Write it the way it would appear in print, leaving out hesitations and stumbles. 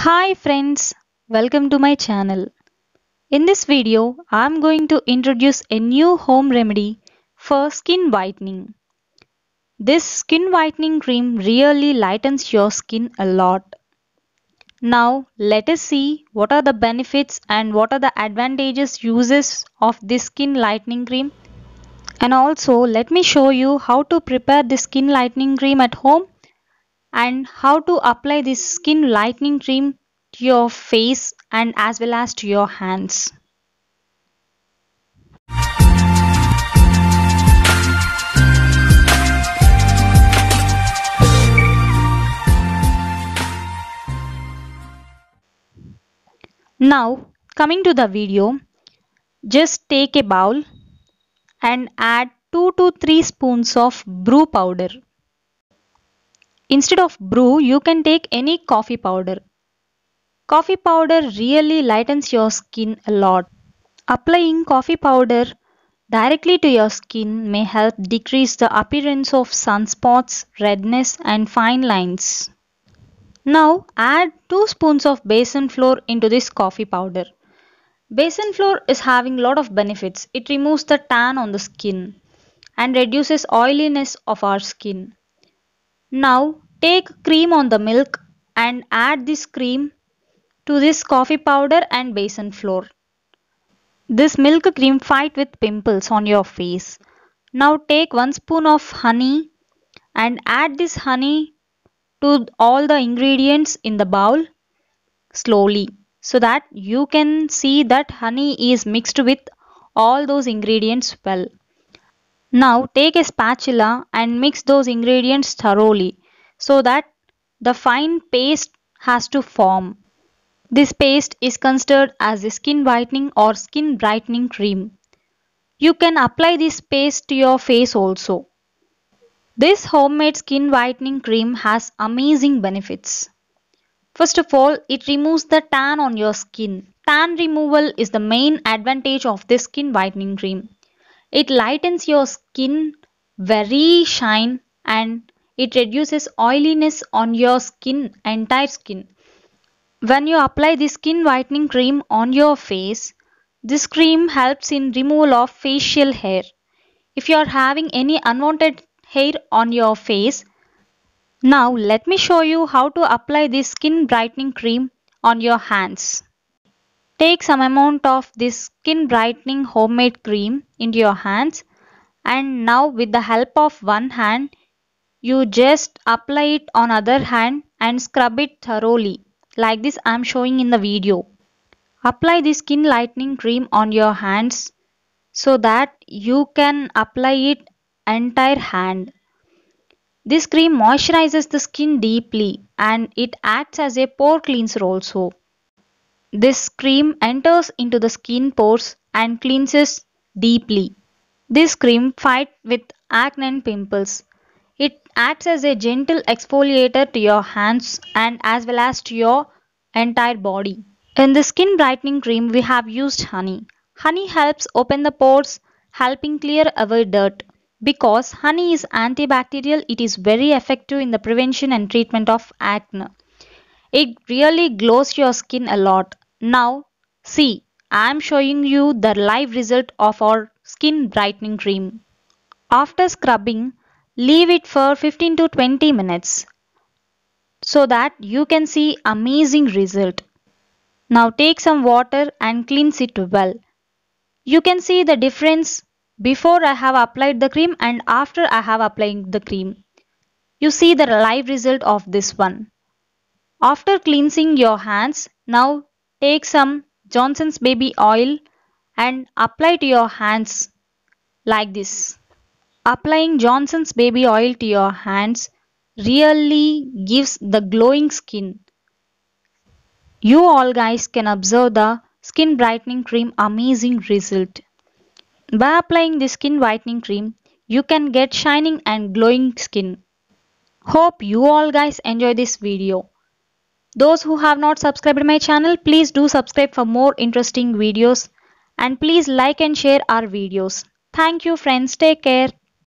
Hi friends, welcome to my channel. In this video, I am going to introduce a new home remedy for skin whitening. This skin whitening cream really lightens your skin a lot. Now, let us see what are the benefits and what are the advantages uses of this skin lightening cream. And also, let me show you how to prepare this skin lightening cream at home. And how to apply this skin lightening cream to your face and as well as to your hands. Now, coming to the video, just take a bowl and add 2 to 3 spoons of Bru powder. Instead of Bru, you can take any coffee powder. Coffee powder really lightens your skin a lot. Applying coffee powder directly to your skin may help decrease the appearance of sunspots, redness and fine lines. Now add 2 spoons of basin flour into this coffee powder. Basin flour is having a lot of benefits. It removes the tan on the skin and reduces oiliness of our skin. Now take cream on the milk and add this cream to this coffee powder and basin flour. This milk cream fight with pimples on your face. Now take 1 spoon of honey and add this honey to all the ingredients in the bowl slowly so that you can see that honey is mixed with all those ingredients well. Now take a spatula and mix those ingredients thoroughly so that the fine paste has to form. This paste is considered as a skin whitening or skin brightening cream. You can apply this paste to your face also. This homemade skin whitening cream has amazing benefits. First of all, it removes the tan on your skin. Tan removal is the main advantage of this skin whitening cream. It lightens your skin very shine and it reduces oiliness on your skin, entire skin. When you apply this skin whitening cream on your face, this cream helps in removal of facial hair. If you are having any unwanted hair on your face, now let me show you how to apply this skin brightening cream on your hands. Take some amount of this skin brightening homemade cream into your hands and now with the help of one hand, you just apply it on other hand and scrub it thoroughly like this I am showing in the video. Apply this skin lightening cream on your hands so that you can apply it entire hand. This cream moisturizes the skin deeply and it acts as a pore cleanser also. This cream enters into the skin pores and cleanses deeply. This cream fights with acne and pimples. It acts as a gentle exfoliator to your hands and as well as to your entire body. In the skin brightening cream, we have used honey. Honey helps open the pores, helping clear away dirt. Because honey is antibacterial, it is very effective in the prevention and treatment of acne. It really glows your skin a lot. Now, see, I am showing you the live result of our skin brightening cream. After scrubbing, leave it for 15 to 20 minutes so that you can see amazing result. Now take some water and cleanse it well. You can see the difference before I have applied the cream and after I have applied the cream. You see the live result of this one. After cleansing your hands, now take some Johnson's baby oil and apply to your hands like this. Applying Johnson's baby oil to your hands really gives the glowing skin. You all guys can observe the skin brightening cream amazing result. By applying this skin whitening cream, you can get shining and glowing skin. Hope you all guys enjoy this video. Those who have not subscribed to my channel, please do subscribe for more interesting videos and please like and share our videos. Thank you friends. Take care.